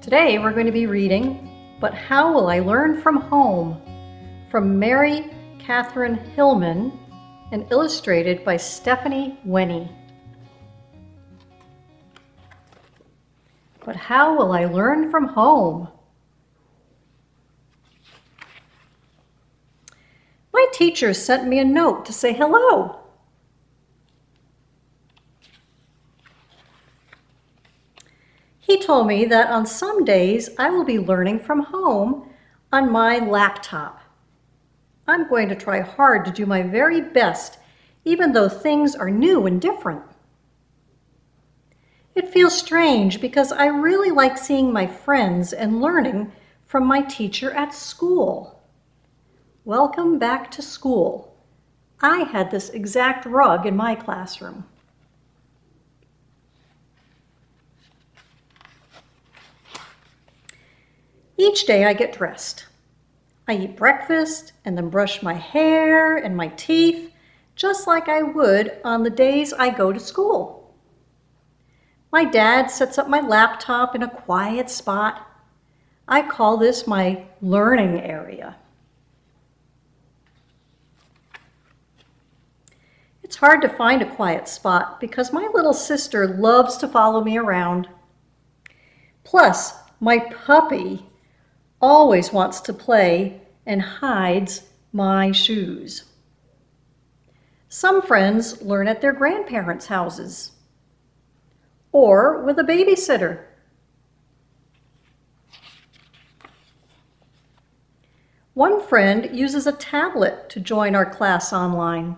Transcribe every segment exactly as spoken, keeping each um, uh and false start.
Today we're going to be reading But How Will I Learn From Home? From Mary Catherine Hillman and illustrated by Stephanie Wenny. But how will I learn from home? My teacher sent me a note to say hello. He told me that on some days I will be learning from home on my laptop. I'm going to try hard to do my very best, even though things are new and different. It feels strange because I really like seeing my friends and learning from my teacher at school. Welcome back to school. I had this exact rug in my classroom. Each day I get dressed. I eat breakfast and then brush my hair and my teeth, just like I would on the days I go to school. My dad sets up my laptop in a quiet spot. I call this my learning area. It's hard to find a quiet spot because my little sister loves to follow me around. Plus, my puppy always wants to play and hides my shoes. Some friends learn at their grandparents' houses or with a babysitter. One friend uses a tablet to join our class online.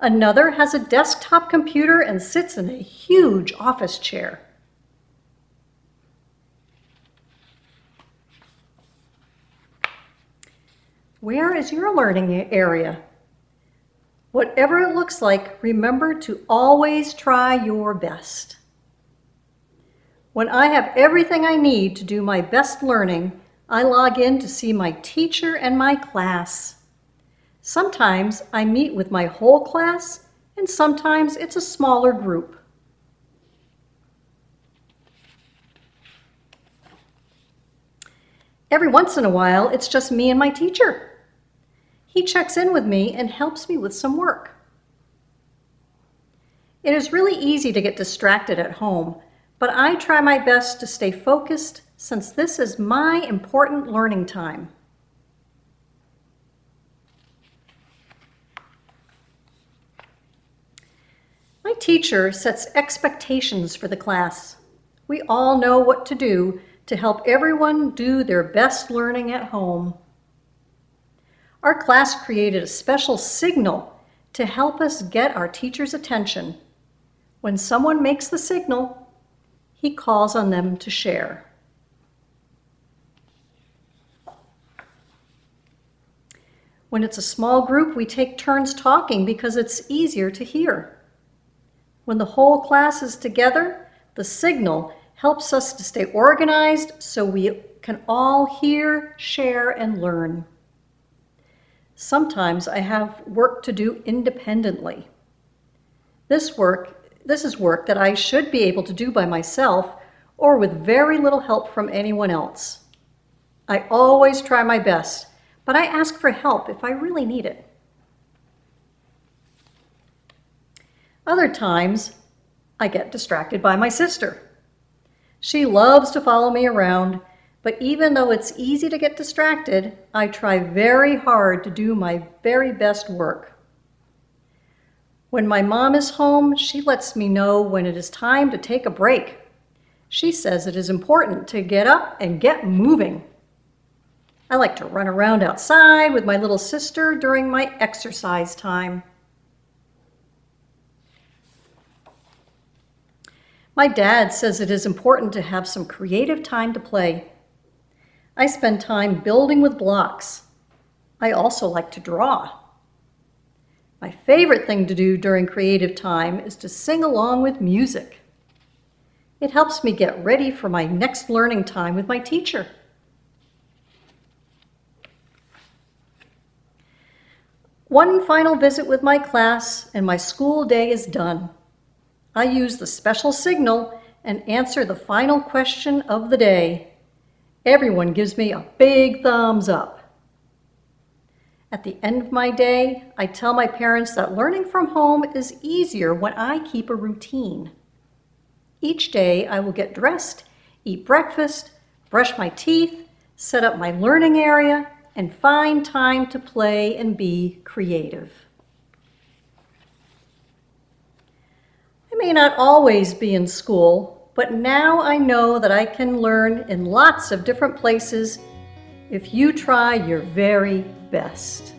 Another has a desktop computer and sits in a huge office chair. Where is your learning area? Whatever it looks like, remember to always try your best. When I have everything I need to do my best learning, I log in to see my teacher and my class. Sometimes I meet with my whole class, and sometimes it's a smaller group. Every once in a while, it's just me and my teacher. He checks in with me and helps me with some work. It is really easy to get distracted at home, but I try my best to stay focused since this is my important learning time. My teacher sets expectations for the class. We all know what to do to help everyone do their best learning at home. Our class created a special signal to help us get our teacher's attention. When someone makes the signal, he calls on them to share. When it's a small group, we take turns talking because it's easier to hear. When the whole class is together, the signal helps us to stay organized so we can all hear, share, and learn. Sometimes I have work to do independently. This work, this is work that I should be able to do by myself or with very little help from anyone else. I always try my best, but I ask for help if I really need it. Other times, I get distracted by my sister. She loves to follow me around, but even though it's easy to get distracted, I try very hard to do my very best work. When my mom is home, she lets me know when it is time to take a break. She says it is important to get up and get moving. I like to run around outside with my little sister during my exercise time. My dad says it is important to have some creative time to play. I spend time building with blocks. I also like to draw. My favorite thing to do during creative time is to sing along with music. It helps me get ready for my next learning time with my teacher. One final visit with my class and my school day is done. I use the special signal and answer the final question of the day. Everyone gives me a big thumbs up. At the end of my day, I tell my parents that learning from home is easier when I keep a routine. Each day, I will get dressed, eat breakfast, brush my teeth, set up my learning area, and find time to play and be creative. I may not always be in school, but now I know that I can learn in lots of different places if you try your very best.